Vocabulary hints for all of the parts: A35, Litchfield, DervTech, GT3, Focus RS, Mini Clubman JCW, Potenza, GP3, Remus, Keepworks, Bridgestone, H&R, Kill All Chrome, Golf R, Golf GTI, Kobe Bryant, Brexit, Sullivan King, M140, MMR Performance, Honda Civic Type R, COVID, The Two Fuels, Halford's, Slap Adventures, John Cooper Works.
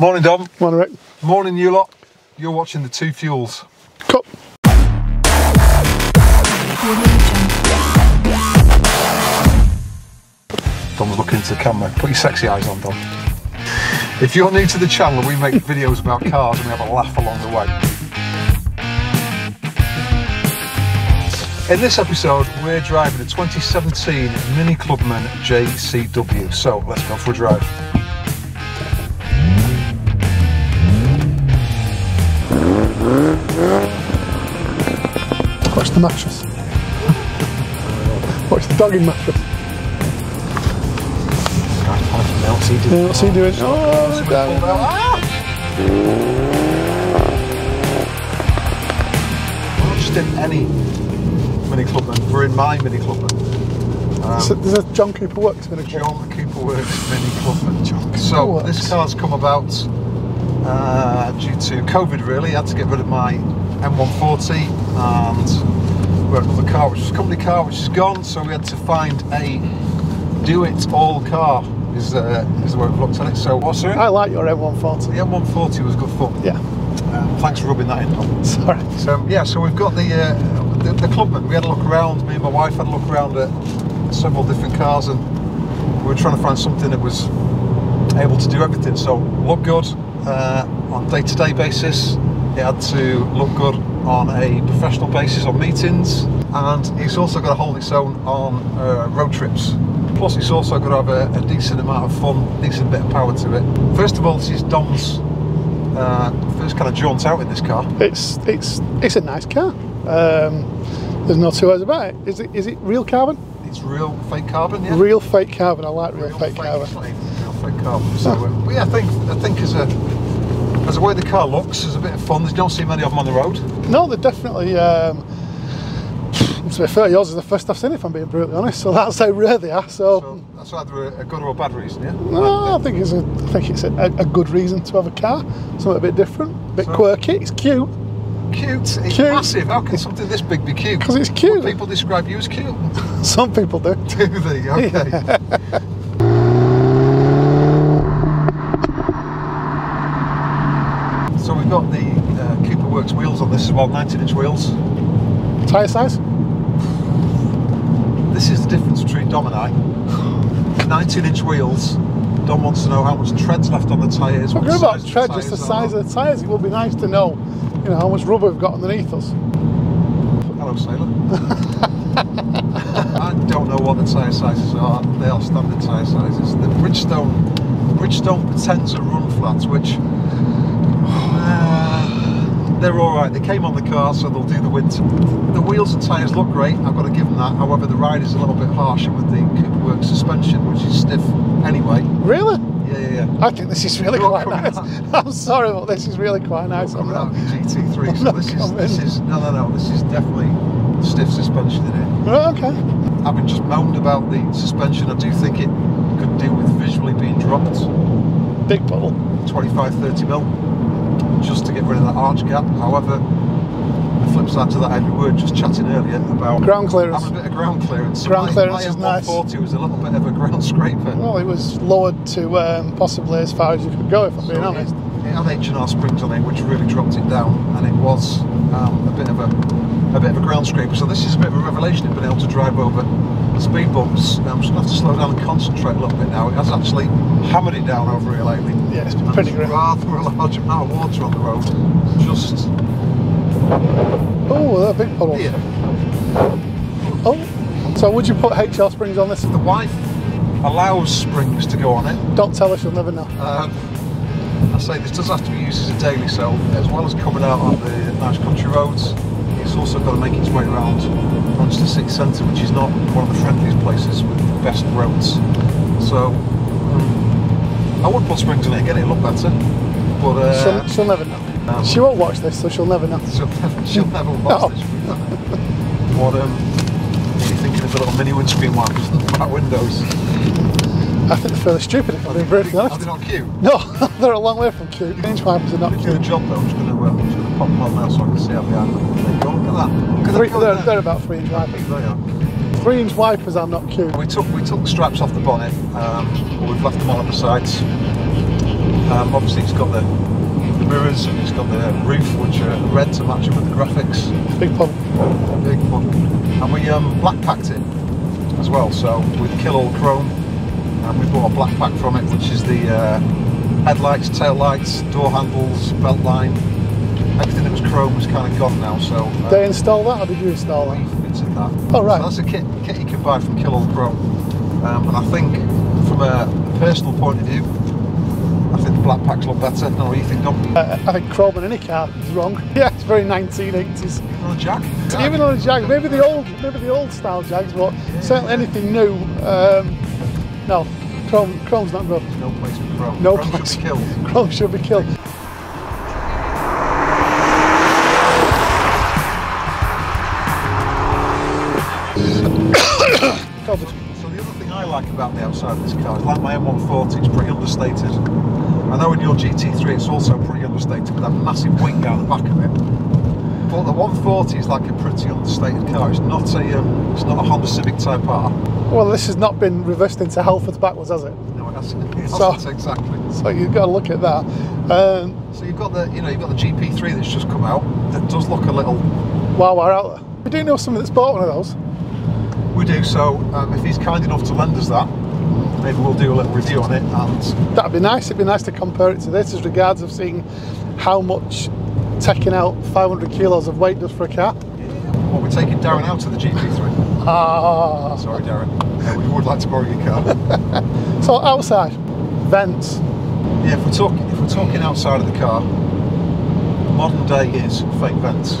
Morning, Dom. Morning, Rick. Morning, you lot. You're watching The Two Fuels. Cool. Dom's looking into the camera. Put your sexy eyes on, Dom. If you're new to the channel, we make videos about cars and we have a laugh along the way. In this episode, we're driving a 2017 Mini Clubman JCW. So let's go for a drive. Watch the mattress. Watch the dogging mattress. What's he doing? Oh, look down. We're not just in any Mini Clubman, we're in my Mini Clubman. So there's a John Cooper Works Mini Clubman. John Cooper Works Mini Clubman. So this car's come about due to COVID, really. I had to get rid of my M140 and we had another car which was a company car which is gone, so we had to find a do it all car is the way we've looked at it. So what's it? I like your M140. The M140 was good fun. Yeah. Thanks for rubbing that in, Tom. Sorry. So yeah, so we've got the Clubman. We had a look around, me and my wife had a look around at several different cars and we were trying to find something that was able to do everything. So look good on a day-to-day basis. It had to look good on a professional basis on meetings, and it's also got to hold its own on road trips. Plus it's also got to have a decent amount of fun, decent bit of power to it. First of all, this is Dom's first kind of jaunt out in this car. It's a nice car. There's no two ways about it. Is it real carbon? It's real fake carbon, yeah. Real fake carbon, I like real fake carbon. Real fake carbon. So yeah, I think as a as the way the car looks, there's a bit of fun. There's don't see many of them on the road. No, they're definitely, to be fair, yours is the first I've seen, if I'm being brutally honest, so that's how rare they are. So that's either a good or a bad reason, yeah? No, I think it's a good reason to have a car. Something a bit different, a bit quirky, it's cute. Cute, it's massive. How can something this big be cute? Because it's cute. People describe you as cute. Some people do. Do they? Okay. Yeah. Got the Cooper Works wheels on this as well, 19-inch wheels. Tyre size? This is the difference between Dom and I. 19-inch wheels. Dom wants to know how much tread's left on the tyres. Forget about tread, just the size of the tyres. It would be nice to know, you know, how much rubber we've got underneath us. Hello, sailor. I don't know what the tyre sizes are. They are standard tyre sizes. The Bridgestone Potenza run flats, which they're alright, they came on the car so they'll do the winter. The wheels and tyres look great, I've got to give them that, however the ride is a little bit harsher with the Keepworks suspension, which is stiff anyway. Really? Yeah. I think this is really quite nice. I'm sorry, but this is really quite nice. I'm not GT3, so this is no, this is definitely stiff suspension in it. Oh, okay. Having just moaned about the suspension, I do think it could do with visually being dropped. Big puddle. 25-30mm. Just to get rid of that arch gap. However, the flip side to that, we were just chatting earlier about ground clearance. Having a bit of ground clearance. Ground clearance is nice. My M140 was a little bit of a ground scraper. Well, it was lowered to possibly as far as you could go, if I'm being honest. It had H&R springs on it, which really dropped it down, and it was a bit of a ground scraper. So this is a bit of a revelation in being able to drive over speed bumps. I'm just going to have to slow down and concentrate a little bit now. It has actually hammered it down over here lately. Yeah, it's been pretty great. Rather a large amount of water on the road. Just... oh, they're big puddles. Yeah. Oh, so would you put HR springs on this? The wife allows springs to go on it. Don't tell her, she'll never know. I say this does have to be used as a daily, so as well as coming out on the nice country roads, it's also got to make its way around Manchester City Centre, which is not one of the friendliest places with the best roads. So I would put springs in it, get it look better. But she'll never know. She won't watch this, so she'll never know. She'll never watch this. What are you thinking of the little mini windscreen wipers in the back windows? I think they're fairly stupid, if I'm being brutally honest. Are they not cute? No, they're a long way from cute. Windscreen wipers are not cute. The job though, I'm just going to pop them on now so I can see how they are. Look at that. They're about 3-inch wipers. 3-inch wipers are not cute. We took the straps off the bonnet, but we've left them on the sides. Obviously it's got the mirrors, and it's got the roof, which are red to match up with the graphics. Big pump. Big pump. And we black packed it as well, so with Kill All Chrome, and we bought a black pack from it, which is the headlights, tail lights, door handles, belt line. Everything that was chrome was kind of gone now, so... Did they install that, or did you install that? We fitted that. Oh, right. So that's a kit you can buy from Kill All Chrome. And I think, from a personal point of view, I think the black packs look better. I don't know what you think, Dom? I think chrome in any car is wrong. Yeah, it's very 1980s. Even on a Jag. Even on a Jag. Maybe the old style Jags, but yeah, certainly anything new, no. Chrome's not good. There's no place for chrome. No chrome place. Should be killed. Chrome should be killed. So the other thing I like about the outside of this car is, like my M140, it's pretty understated. I know in your GT3 it's also pretty understated with that massive wing down the back of it. But the 140 is like a pretty understated car. It's not a Honda Civic Type R. Well, this has not been reversed into Halford's backwards, has it? No, it hasn't. Exactly. So you've got to look at that. So you've got the GP3 that's just come out. That does look a little. Wow, we're out there. We do know somebody that's bought one of those. We do, so if he's kind enough to lend us that, maybe we'll do a little review on it, and that'd be nice. It'd be nice to compare it to this as regards of seeing how much taking out 500 kilos of weight does for a car. Yeah. Well, we're taking Darren out to the GP3. Ah, sorry Darren, we would like to borrow your car. So outside, vents. Yeah, if we're talking outside of the car, modern day is fake vents.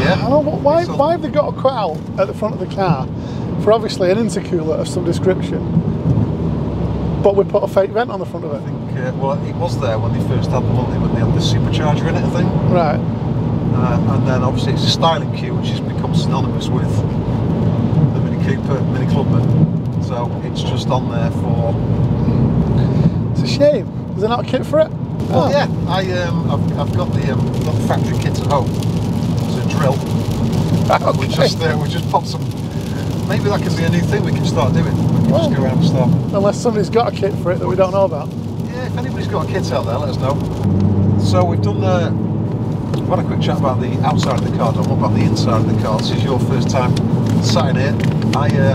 Yeah. I don't know, why have they got a cutout at the front of the car for obviously an intercooler of some description, but we put a fake vent on the front of it? I think, well, it was there when they first had them, wasn't it, when they had the supercharger in it, I think. Right. And then obviously it's a styling cue which has become synonymous with the Mini Cooper, Mini Clubman, so it's just on there for... It's a shame. Is there not a kit for it? Well, yeah, I've got the factory kit at home. Drill. Okay. We just pop some. Maybe that could be a new thing we can start doing. We can just go around and start. Unless somebody's got a kit for it that we don't know about. Yeah, if anybody's got a kit out there, let us know. So we've done we've had a quick chat about the outside of the car. What about the inside of the car? This is your first time sat in here. I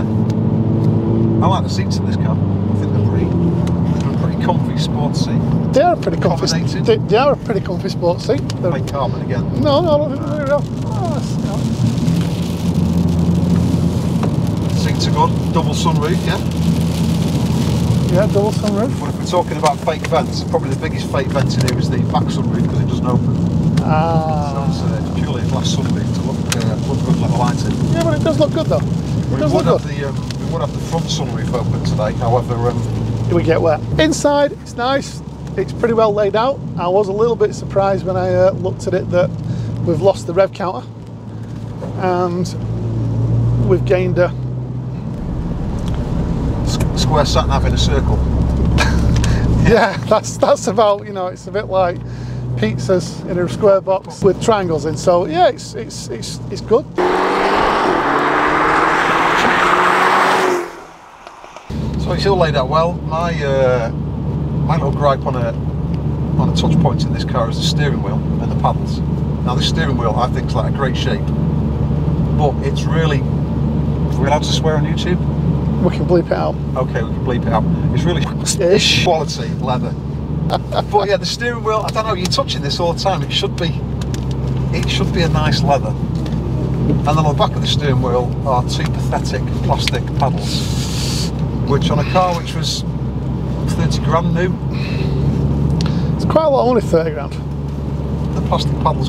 like the seats in this car. I think they're pretty comfy sports seat. They are a pretty comfy. They are a pretty comfy sports seat. They're made carbon again. No, I don't think they're real. Seats are good. Double sunroof, yeah. Yeah, double sunroof. But if we're talking about fake vents, probably the biggest fake vent in here is the back sunroof because it doesn't open. Ah. So it's purely a glass sunroof to look good like a light in. Yeah, but it does look good though. We would have the front sunroof open today, however. It would get wet. Inside, it's nice. It's pretty well laid out. I was a little bit surprised when I looked at it that we've lost the rev counter and we've gained a square sat nav in a circle. Yeah, that's about, you know, it's a bit like pizzas in a square box with triangles in. So yeah, it's good. So it's all laid out well. My little gripe on a touch point in this car is the steering wheel and the paddles. Now the steering wheel I think is like a great shape, but it's really... Are we allowed to swear on YouTube? We can bleep it out. Okay, we can bleep it out. It's really ish quality leather. But yeah, the steering wheel, I don't know, you're touching this all the time. It should be a nice leather. And then on the back of the steering wheel are two pathetic plastic paddles, which on a car which was 30 grand new. It's quite a lot, only 30 grand. The plastic paddles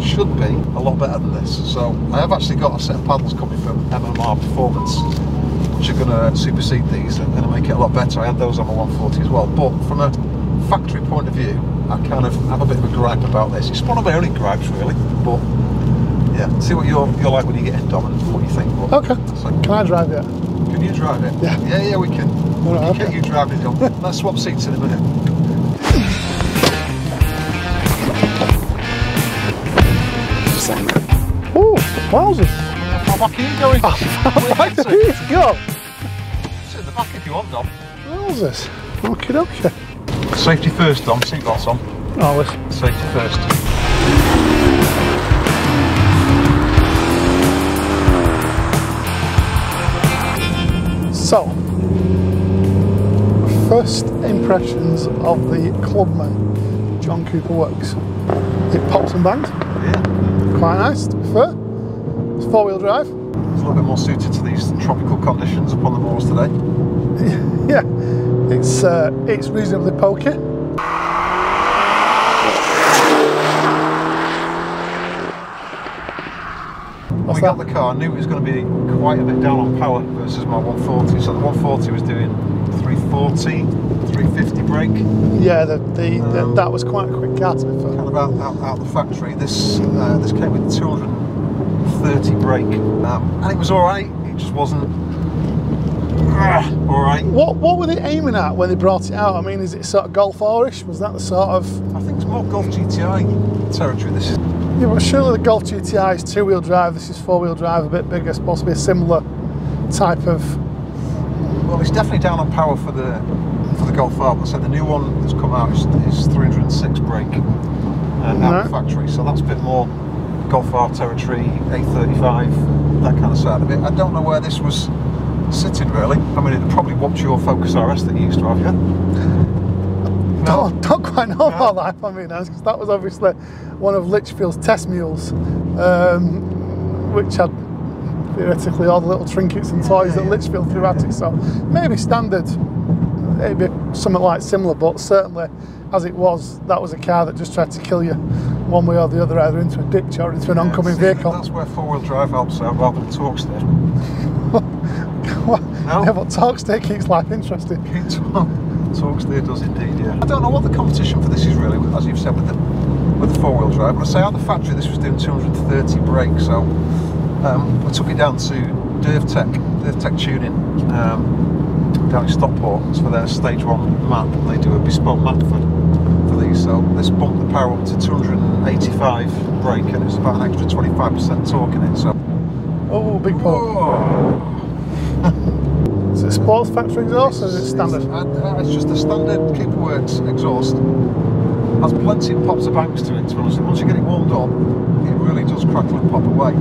should be a lot better than this. So I have actually got a set of paddles coming from MMR Performance, which are going to supersede these and make it a lot better. I had those on my 140 as well. But from a factory point of view, I kind of have a bit of a gripe about this. It's one of my only gripes really, but yeah, see what you're like when you get in, Dom, and what you think. But, okay. So, can I drive it? Can you drive it? Yeah. Yeah, we can. Right, okay. Get you driving, Dom. Let's swap seats in a minute. Oh, wowzers! How back are you going? How back do you go? Sit in the back if you want, Dom. Wowzers! Okay, okay. Safety first, Dom. Seatbelts on. Always. Safety first. So, first impressions of the Clubman John Cooper Works. It pops and bangs. Yeah. Quite nice, to be fair. It's four-wheel drive. It's a little bit more suited to these tropical conditions upon the moors today. Yeah, it's reasonably pokey. When we got the car, I knew it was going to be quite a bit down on power versus my 140. So the 140 was doing 340, 350 brake. Yeah, that was quite a quick car to be fair. Kind of out the factory. This came with 230 brake, and it was all right. It just wasn't all right. What were they aiming at when they brought it out? I mean, is it sort of Golf R-ish? Was that the sort of? I think it's more Golf GTI territory. This is. Yeah, but surely the Golf GTI is two-wheel drive, this is four-wheel drive, a bit bigger, supposed to be a similar type of... Well, it's definitely down on power for the Golf R, but so the new one that's come out is 306 brake out of the factory, so that's a bit more Golf R territory, A35, that kind of side of it. I don't know where this was sitting, really. I mean, it probably whopped your Focus RS that you used to have, yeah? No. Don't quite know about that, if I'm being honest, because that was obviously one of Litchfield's test mules, which had theoretically all the little trinkets and toys that Litchfield threw at it. So maybe standard, it'd be something like similar, but certainly as it was, that was a car that just tried to kill you one way or the other, either into a ditch or into an oncoming vehicle. That's where four-wheel drive helps out rather than torque steer. No? Yeah, but torque steer keeps life interesting. Talks there does indeed, yeah. I don't know what the competition for this is really, as you've said, with the four-wheel drive. But I say out of the factory this was doing 230 brake, so I took it down to DervTech Tuning, down in Stockport. It's for their stage one map, and they do a bespoke map for these. So this bumped the power up to 285 brake, and it's about an extra 25% torque in it. So, oh, big pump. Is it a sports factory exhaust, or is it standard? It's just a standard Keepworks exhaust. Has plenty of pops and bangs to it, to be honest. Once you get it warmed up, it really does crackle and pop away.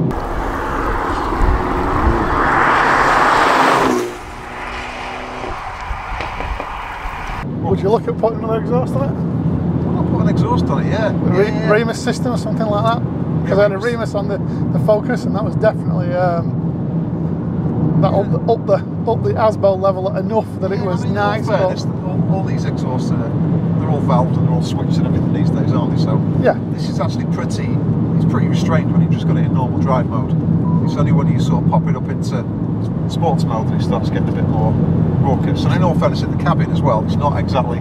Would you look at putting another exhaust on it? I'll put an exhaust on it, yeah. A Remus system or something like that? Because I had a Remus on the Focus, and that was definitely... up the ASBO level enough that it was nice. Fairness, all these exhausts they're all valved and they're all switched and everything these days, aren't they? So yeah, this is actually pretty restrained when you've just got it in normal drive mode. It's only when you sort of pop it up into sports mode that it starts getting a bit more raucous. And in all fairness, in the cabin as well, it's not exactly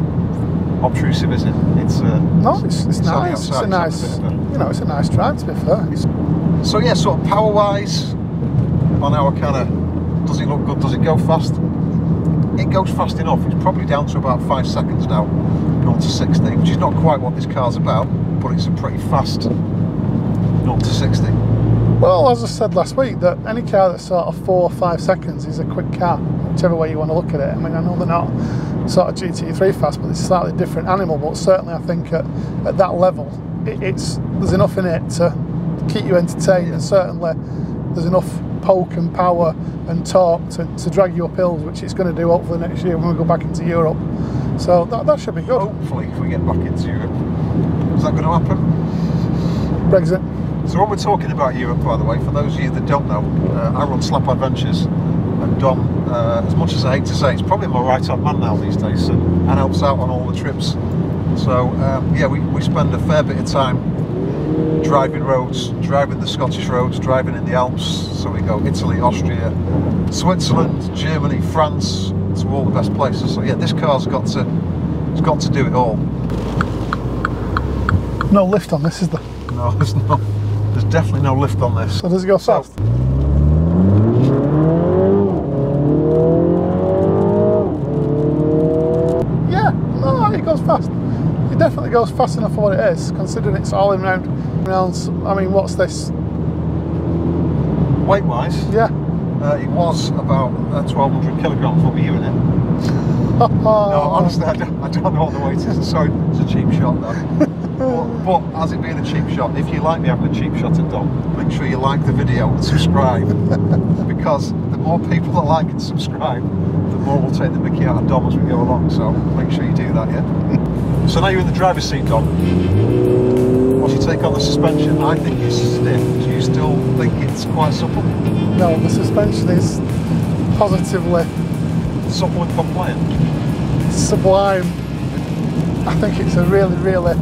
obtrusive, is it? It's nice. Outside, it's a nice, it's a nice drive to be fair. So yeah, sort of power wise, on our kind of. Does it look good? Does it go fast? It goes fast enough. It's probably down to about 5 seconds now, not to 60, which is not quite what this car's about, but it's a pretty fast not to 60. Well, as I said last week, that any car that's sort of 4 or 5 seconds is a quick car, whichever way you want to look at it. I mean, I know they're not sort of GT3 fast, but it's a slightly different animal. But certainly, I think at that level, there's enough in it to keep you entertained, and certainly there's enough poke and power and torque to drag you up hills, which it's going to do hopefully next year when we go back into Europe. So that should be good. Hopefully, if we get back into Europe. Is that going to happen? Brexit. So what we're talking about Europe, by the way, for those of you that don't know, I run Slap Adventures, and Dom, as much as I hate to say, it's probably my right-hand man now these days, and helps out on all the trips. So yeah, we spend a fair bit of time driving roads, driving the Scottish roads, driving in the Alps. So we go Italy, Austria, Switzerland, Germany, France, to all the best places. So yeah, this car's got to do it all. No lift on this, is there? No, there's not. There's definitely no lift on this. So does it go south? Yeah, no, it goes fast. It definitely goes fast enough for what it is, considering it's all in round. I mean, what's this? Weight-wise? Yeah. It was about 1,200 kilograms, what were you in it? No, honestly, I don't know what the weight is. Sorry, it's a cheap shot though. But as it being a cheap shot, if you like me having a cheap shot at Dom, make sure you like the video and subscribe. Because the more people that like and subscribe, the more we'll take the mickey out of Dom as we go along. So make sure you do that, yeah? So now you're in the driver's seat, Dom. Once you take on the suspension, I think it's stiff. Do you still think it's quite supple? No, the suspension is positively supple and compliant. Sublime. I think it's a really, really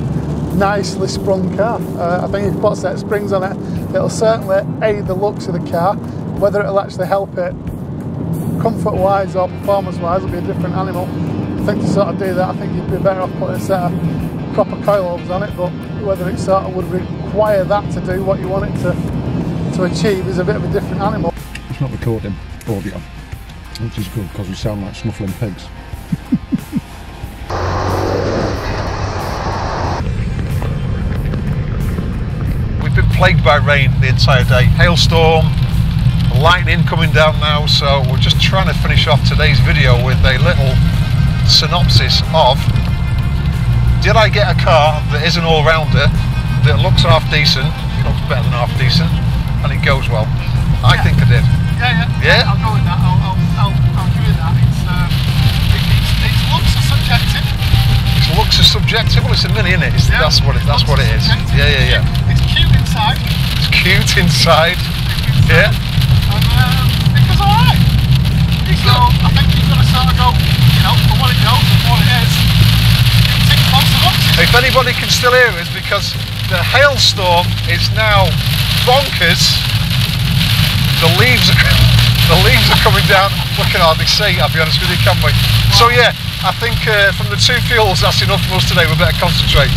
nicely sprung car. I think if you put a set of springs on it, it'll certainly aid the looks of the car. Whether it'll actually help it comfort-wise or performance-wise, it'll be a different animal. I think to sort of do that, I think you'd be better off putting a set of proper coil-lobes on it, but whether it sort of would require that to do what you want it to achieve is a bit of a different animal. It's not recording audio, which is good because we sound like snuffling pigs. Been plagued by rain the entire day. Hailstorm, lightning coming down now, so we're just trying to finish off today's video with a little synopsis of did I get a car that is an all-rounder, that looks half decent, looks better than half decent, and it goes well? I think I did. Yeah? I'll go with that. I'll give you that. It looks subjective. Its looks are subjective? Well, it's a Mini, isn't it? That's what it is. Yeah. It's cute inside. It's cute inside. And it goes alright. So I think you've got to sort of go, you know, for what it goes and what it is. You take lots of boxes. If anybody can still hear us, because the hailstorm is now bonkers. The leaves are coming down. We can hardly see, I'll be honest with you, can we? So yeah, I think from the Two Fuels, that's enough for us today. We better concentrate.